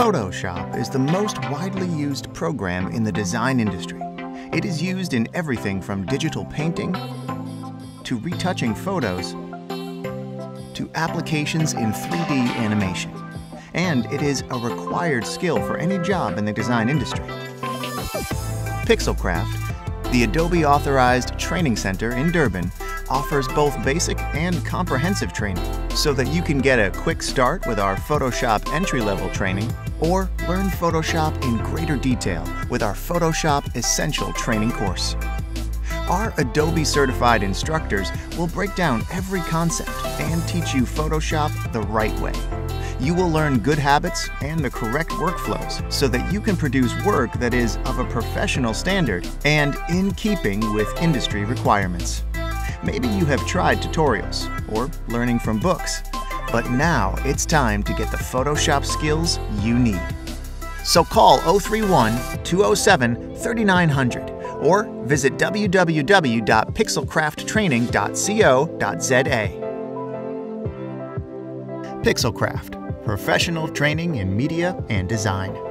Photoshop is the most widely used program in the design industry. It is used in everything from digital painting to retouching photos to applications in 3D animation. And it is a required skill for any job in the design industry. Pixel Craft, the Adobe authorized training center in Durban, offers both basic and comprehensive training so that you can get a quick start with our Photoshop entry-level training or learn Photoshop in greater detail with our Photoshop Essential training course. Our Adobe certified instructors will break down every concept and teach you Photoshop the right way. You will learn good habits and the correct workflows so that you can produce work that is of a professional standard and in keeping with industry requirements. Maybe you have tried tutorials or learning from books, but now it's time to get the Photoshop skills you need. So call 031-207-3900 or visit www.pixelcrafttraining.co.za. Pixel Craft, professional training in media and design.